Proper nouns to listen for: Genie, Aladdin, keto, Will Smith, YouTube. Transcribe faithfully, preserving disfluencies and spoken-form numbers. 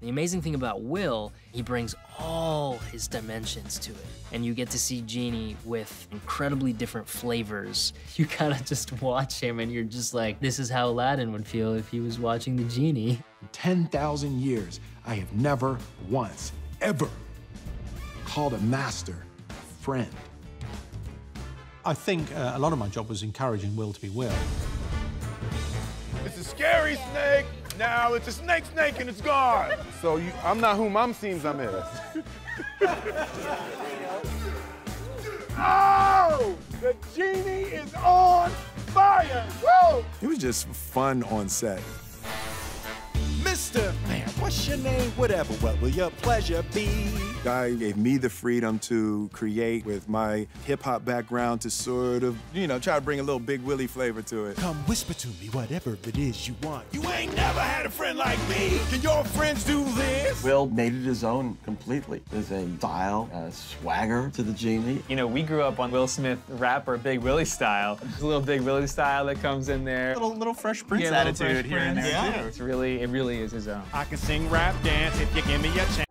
The amazing thing about Will, he brings all his dimensions to it. And you get to see Genie with incredibly different flavors. You kind of just watch him and you're just like, this is how Aladdin would feel if he was watching the Genie. In ten thousand years, I have never once, ever called a master a friend. I think uh, a lot of my job was encouraging Will to be Will. It's a scary snake. Now it's a snake snake and it's gone. So you, I'm not who mom seems I'm is. Oh! The Genie is on fire! Woo! It was just fun on set. Mister Man, what's your name? Whatever, what will your pleasure be? God gave me the freedom to create with my hip-hop background to sort of, you know, try to bring a little Big Willie flavor to it. Come whisper to me whatever it is you want. You ain't never had a friend like me. Can your friends do this? Will made it his own completely. There's a style, a swagger to the Genie. You know, we grew up on Will Smith rapper Big Willie style. There's a little Big Willie style that comes in there. A little, little Fresh Prince yeah, attitude fresh here and there. Yeah. It's really, it really is his own. I can sing, rap, dance if you give me a chance.